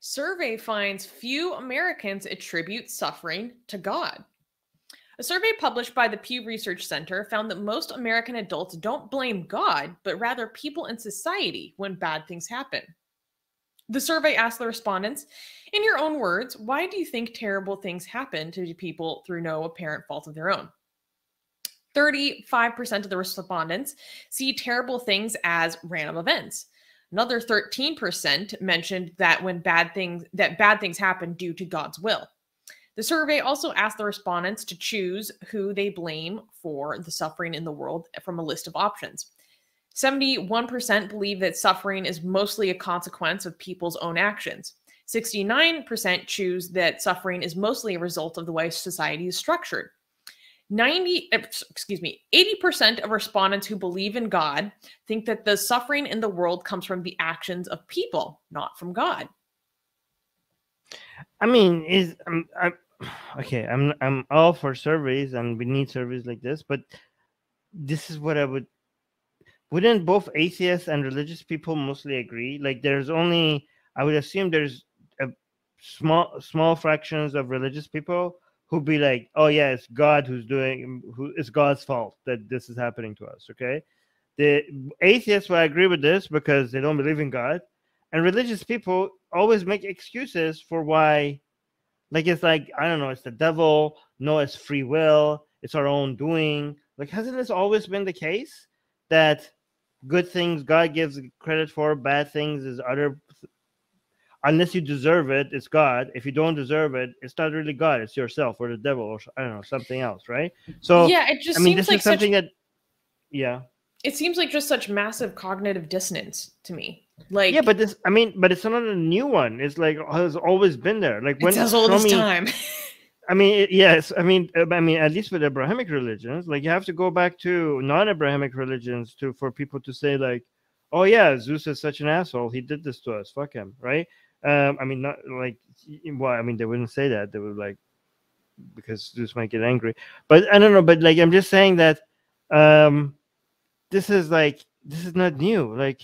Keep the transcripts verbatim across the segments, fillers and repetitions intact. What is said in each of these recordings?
Survey finds few Americans attribute suffering to God. A survey published by the Pew Research Center found that most American adults don't blame God, but rather people in society when bad things happen. The survey asked the respondents, in your own words, why do you think terrible things happen to people through no apparent fault of their own? thirty-five percent of the respondents see terrible things as random events. Another thirteen percent mentioned that when bad things, that bad things happen due to God's will. The survey also asked the respondents to choose who they blame for the suffering in the world from a list of options. seventy-one percent believe that suffering is mostly a consequence of people's own actions. sixty-nine percent choose that suffering is mostly a result of the way society is structured. ninety, excuse me, eighty percent of respondents who believe in God think that the suffering in the world comes from the actions of people, not from God. I mean, is um, I, okay. I'm I'm all for surveys, and we need surveys like this. But this is what I would. Wouldn't both atheists and religious people mostly agree? Like, there's only I would assume there's a small small fractions of religious people who'd be like, oh yeah, it's God who's doing. Who it's God's fault that this is happening to us? Okay, the atheists will agree with this because they don't believe in God. And religious people always make excuses for why, like, it's like, I don't know, it's the devil, no, it's free will, it's our own doing. Like, hasn't this always been the case that good things God gives credit for, bad things is other, unless you deserve it, it's God. If you don't deserve it, it's not really God, it's yourself or the devil or, I don't know, something else, right? So, yeah, it just I mean, seems this like is something such... that, yeah. It seems like just such massive cognitive dissonance to me. Like, yeah, but this, I mean, but it's not a new one. It's like, has always been there. Like, when it's as old as time. I mean, it, yes. I mean, I mean, at least with Abrahamic religions, like, you have to go back to non-Abrahamic religions to, for people to say like, oh yeah, Zeus is such an asshole. He did this to us. Fuck him. Right. Um, I mean, not like, well, I mean, they wouldn't say that. They would, like, because Zeus might get angry, but I don't know. But like, I'm just saying that, um, this is like, this is not new. Like,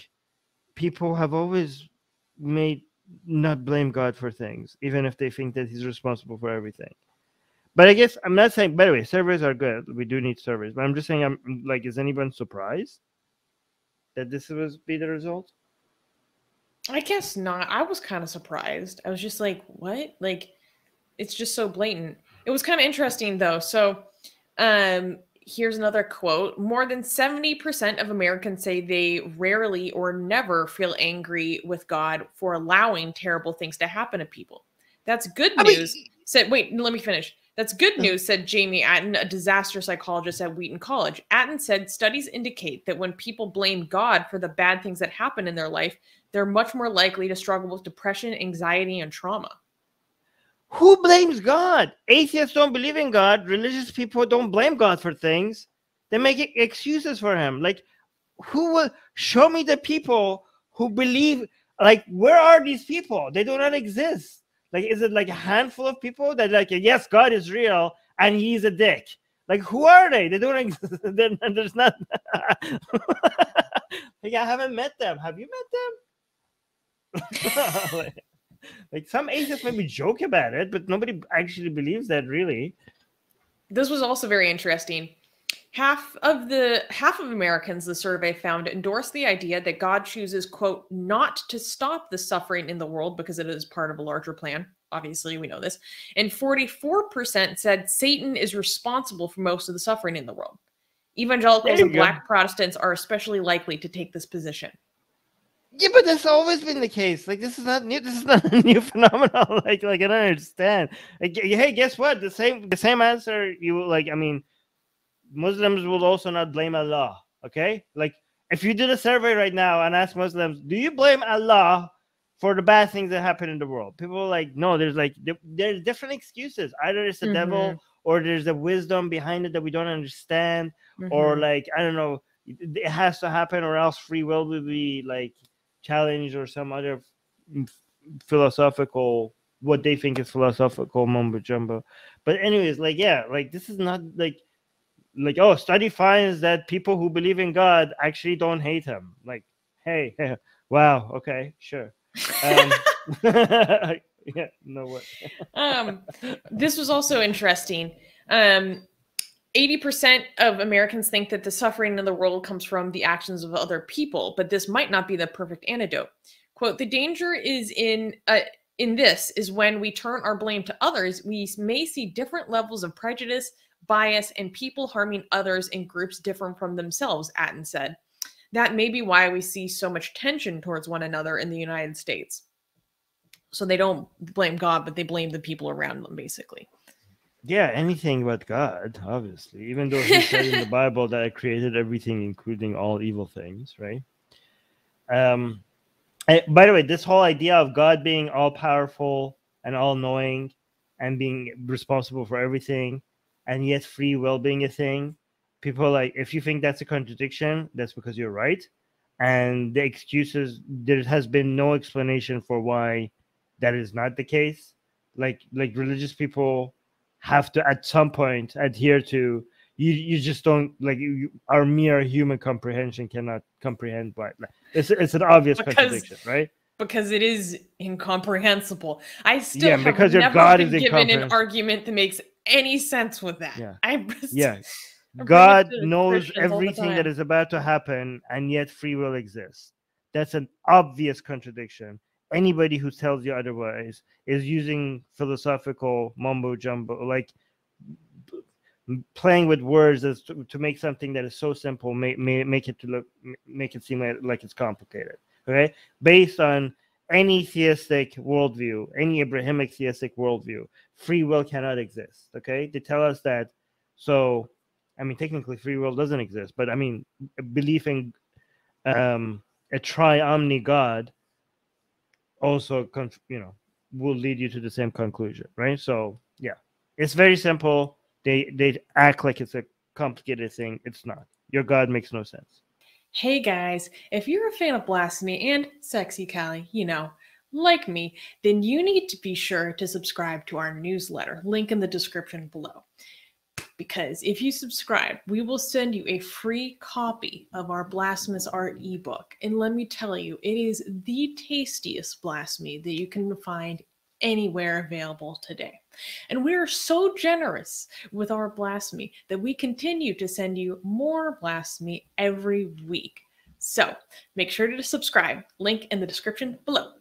people have always made not blame God for things, even if they think that he's responsible for everything. But I guess I'm not saying, by the way, surveys are good. We do need surveys. But I'm just saying, I'm like, is anyone surprised that this was be the result? I guess not. I was kind of surprised. I was just like, what? Like, it's just so blatant. It was kind of interesting though. So, um, here's another quote. More than seventy percent of Americans say they rarely or never feel angry with God for allowing terrible things to happen to people. That's good news. I mean, said, wait, let me finish. That's good news, said Jamie Atten, a disaster psychologist at Wheaton College. Atten said studies indicate that when people blame God for the bad things that happen in their life, they're much more likely to struggle with depression, anxiety, and trauma. Who blames God? Atheists don't believe in God. Religious people don't blame God for things. They make excuses for him. Like, who will show me the people who believe? Like, where are these people? They do not exist. Like, is it like a handful of people that like, yes, God is real and he's a dick? Like, who are they? They don't exist. There's not. Like, I haven't met them. Have you met them? Like, some atheists maybe joke about it, but nobody actually believes that, really. This was also very interesting. Half of the half of Americans the survey found endorse the idea that God chooses, quote, not to stop the suffering in the world because it is part of a larger plan. Obviously, we know this. And forty-four percent said Satan is responsible for most of the suffering in the world. Evangelicals and Black Protestants are especially likely to take this position. Yeah, but that's always been the case. Like, this is not new. This is not a new phenomenon. Like, like I don't understand. Like, hey, guess what? The same, the same answer. You like, I mean, Muslims will also not blame Allah. Okay, like, if you did a survey right now and ask Muslims, do you blame Allah for the bad things that happen in the world? People are like, no. There's like, there's different excuses. Either it's the mm-hmm. devil, or there's a wisdom behind it that we don't understand, mm-hmm. or like, I don't know, it has to happen, or else free will will be like challenge or some other philosophical, what they think is philosophical mumbo jumbo. But anyways, like, yeah, like, this is not like, like, oh, study finds that people who believe in God actually don't hate him. Like, hey, hey, wow, okay, sure. Um, Yeah, no way. um, this was also interesting. Um, eighty percent of Americans think that the suffering in the world comes from the actions of other people, but this might not be the perfect antidote. Quote, the danger is in, uh, in this is when we turn our blame to others, we may see different levels of prejudice, bias, and people harming others in groups different from themselves, Atten said. That may be why we see so much tension towards one another in the United States. So they don't blame God, but they blame the people around them, basically. Yeah, anything but God, obviously. Even though he said in the Bible that I created everything, including all evil things, right? Um, I, by the way, this whole idea of God being all-powerful and all-knowing and being responsible for everything, and yet free will being a thing, people are like, if you think that's a contradiction, that's because you're right. And the excuses, there has been no explanation for why that is not the case. Like, like religious people have to at some point adhere to, you you just don't, like, you, our mere human comprehension cannot comprehend what, like, it's, it's an obvious because, contradiction, right? Because it is incomprehensible. I still yeah, have because never your God been is given an argument that makes any sense with that. Yeah. I'm just, yeah. God knows everything that is about to happen, and yet free will exists. That's an obvious contradiction. Anybody who tells you otherwise is using philosophical mumbo jumbo, like playing with words as to, to make something that is so simple, make, make it to look, make it seem like, like it's complicated. Okay, based on any theistic worldview, any Abrahamic theistic worldview, free will cannot exist. Okay, they tell us that. So, I mean, technically, free will doesn't exist, but I mean, belief in um, a tri-omni God also, you know, will lead you to the same conclusion, right? So yeah, it's very simple. They they act like it's a complicated thing. It's not. Your God makes no sense. Hey guys, if you're a fan of Blasphemy and Sexy Callie, you know, like me, then you need to be sure to subscribe to our newsletter. Link in the description below. Because if you subscribe, we will send you a free copy of our Blasphemous Art ebook. And let me tell you, it is the tastiest blasphemy that you can find anywhere available today. And we are so generous with our blasphemy that we continue to send you more blasphemy every week. So make sure to subscribe. Link in the description below.